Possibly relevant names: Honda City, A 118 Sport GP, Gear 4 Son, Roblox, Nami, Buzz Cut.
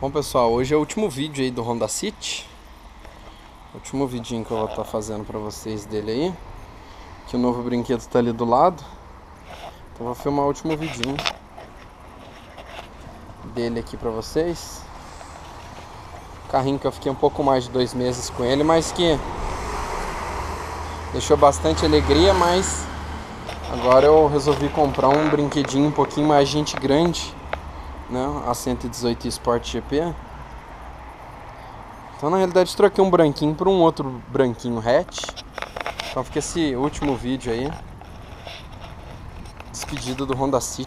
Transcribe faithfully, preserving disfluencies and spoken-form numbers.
Bom pessoal, hoje é o último vídeo aí do Honda City. O último vidinho que eu vou estar tá fazendo para vocês dele aí. Que o novo brinquedo está ali do lado. Então vou filmar o último vidinho dele aqui para vocês. Carrinho que eu fiquei um pouco mais de dois meses com ele, mas que deixou bastante alegria, mas agora eu resolvi comprar um brinquedinho um pouquinho mais gente grande, né? A cento e dezoito Sport G P. Então na realidade troquei um branquinho por um outro branquinho hatch. Então fica esse último vídeo aí, despedida do Honda City.